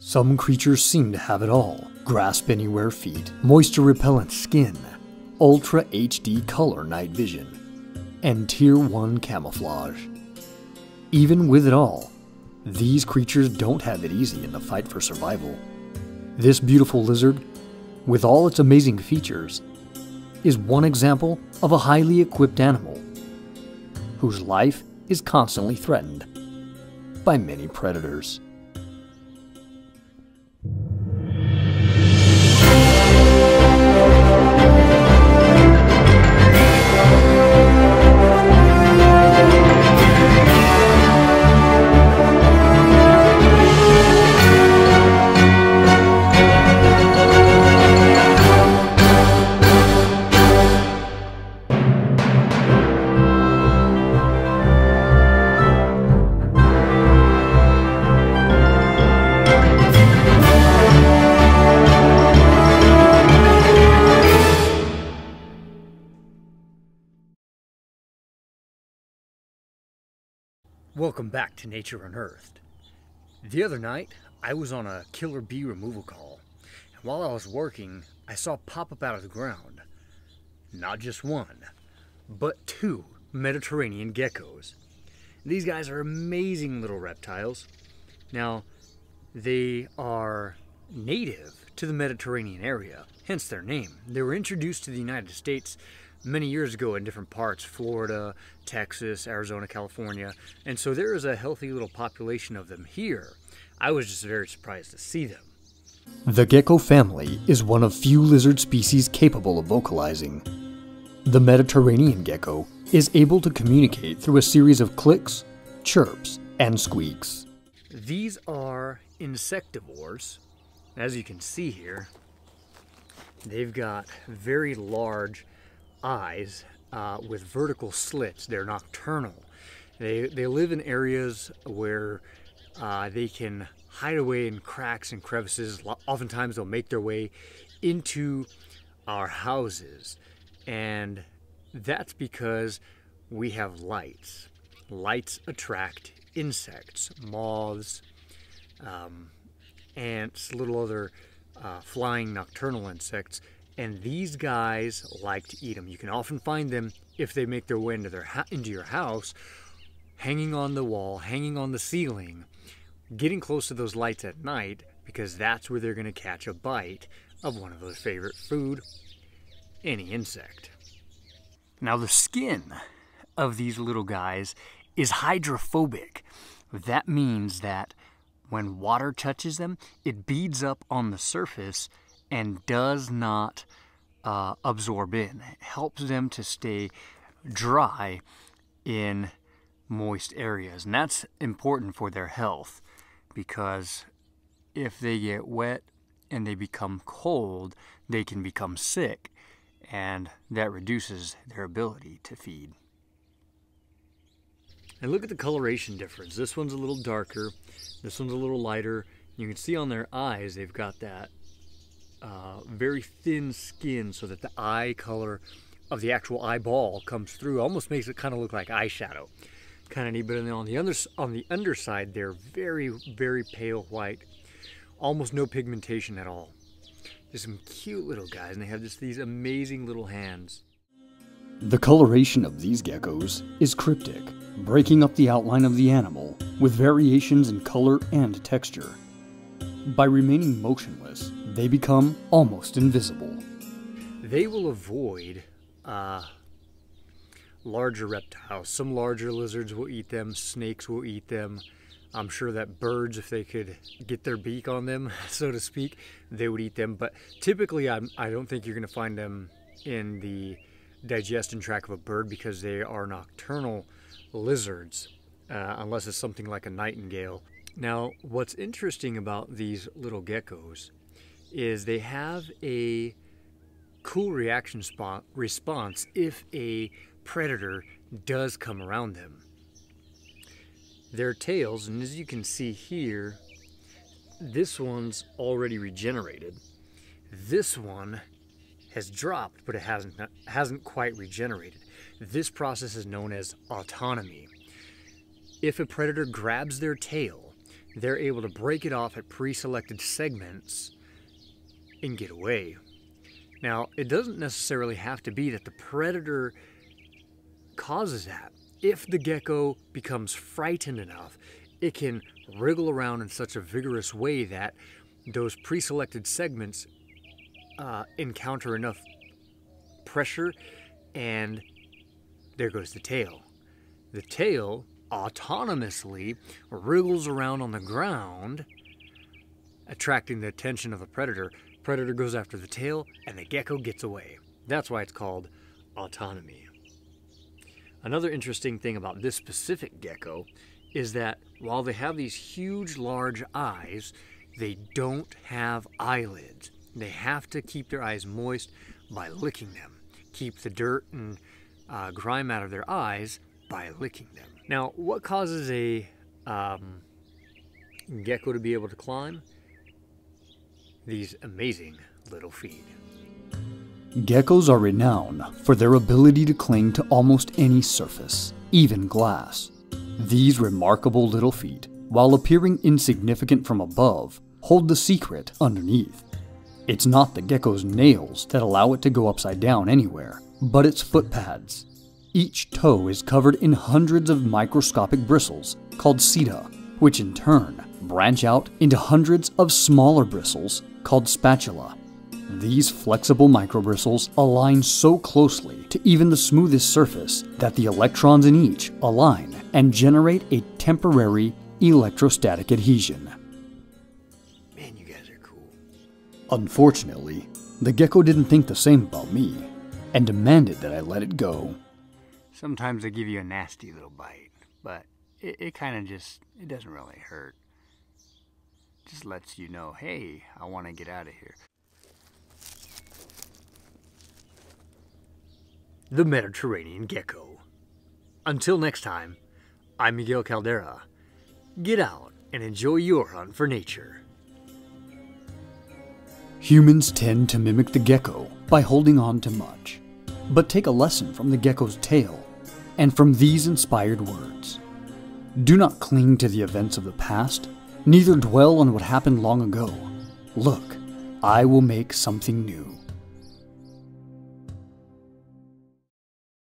Some creatures seem to have it all. Grasp anywhere feet, moisture repellent skin, ultra HD color night vision, and tier 1 camouflage. Even with it all, these creatures don't have it easy in the fight for survival. This beautiful lizard, with all its amazing features, is one example of a highly equipped animal whose life is constantly threatened by many predators. Welcome back to Nature Unearthed. The other night, I was on a killer bee removal call, and while I was working, I saw pop up out of the ground, not just one, but 2 Mediterranean geckos. These guys are amazing little reptiles. Now, they are native to the Mediterranean area, hence their name. They were introduced to the United States many years ago in different parts, Florida, Texas, Arizona, California, and so there is a healthy little population of them here. I was just very surprised to see them. The gecko family is one of few lizard species capable of vocalizing. The Mediterranean gecko is able to communicate through a series of clicks, chirps, and squeaks. These are insectivores. As you can see here, they've got very large eyes with vertical slits. They're nocturnal. They live in areas where they can hide away in cracks and crevices. Oftentimes they'll make their way into our houses, and that's because we have lights. Lights attract insects, moths, ants, little other flying nocturnal insects. And these guys like to eat them. You can often find them, if they make their way into your house, hanging on the wall, hanging on the ceiling, getting close to those lights at night, because that's where they're going to catch a bite of one of their favorite food, any insect. Now, the skin of these little guys is hydrophobic. That means that when water touches them, it beads up on the surface and does not absorb in. It helps them to stay dry in moist areas. And that's important for their health, because if they get wet and they become cold, they can become sick, and that reduces their ability to feed. And look at the coloration difference. This one's a little darker, this one's a little lighter. You can see on their eyes, they've got that very thin skin, so that the eye color of the actual eyeball comes through. Almost makes it kind of look like eyeshadow. Kind of neat. But then on the underside, they're very, very pale white. Almost no pigmentation at all. Just some cute little guys, and they have just these amazing little hands. The coloration of these geckos is cryptic, breaking up the outline of the animal with variations in color and texture. By remaining motionless, they become almost invisible. They will avoid larger reptiles. Some larger lizards will eat them, snakes will eat them. I'm sure that birds, if they could get their beak on them, so to speak, they would eat them. But typically, I don't think you're going to find them in the digestion tract of a bird, because they are nocturnal lizards, unless it's something like a nightingale. Now, what's interesting about these little geckos is they have a cool reaction response if a predator does come around them. Their tails, and as you can see here, this one's already regenerated. This one has dropped, but it hasn't quite regenerated. This process is known as autotomy. If a predator grabs their tail, they're able to break it off at pre-selected segments and get away. Now, it doesn't necessarily have to be that the predator causes that. If the gecko becomes frightened enough, it can wriggle around in such a vigorous way that those pre-selected segments encounter enough pressure, and there goes the tail. The tail autonomously wriggles around on the ground, attracting the attention of the predator. Predator goes after the tail, and the gecko gets away. That's why it's called autotomy. Another interesting thing about this specific gecko is that while they have these huge, large eyes, they don't have eyelids. They have to keep their eyes moist by licking them. Keep the dirt and grime out of their eyes by licking them. Now, what causes a gecko to be able to climb? These amazing little feet. Geckos are renowned for their ability to cling to almost any surface, even glass. These remarkable little feet, while appearing insignificant from above, hold the secret underneath. It's not the gecko's nails that allow it to go upside down anywhere, but its foot pads. Each toe is covered in hundreds of microscopic bristles called setae, which in turn branch out into hundreds of smaller bristles called spatula. These flexible microbristles align so closely to even the smoothest surface that the electrons in each align and generate a temporary electrostatic adhesion. Man, you guys are cool. Unfortunately, the gecko didn't think the same about me and demanded that I let it go. Sometimes they give you a nasty little bite, but it kind of just, it doesn't really hurt. It just lets you know, hey, I want to get out of here. The Mediterranean Gecko. Until next time, I'm Miguel Caldera. Get out and enjoy your hunt for nature. Humans tend to mimic the gecko by holding on to much, but take a lesson from the gecko's tale and from these inspired words. Do not cling to the events of the past, neither dwell on what happened long ago. Look, I will make something new.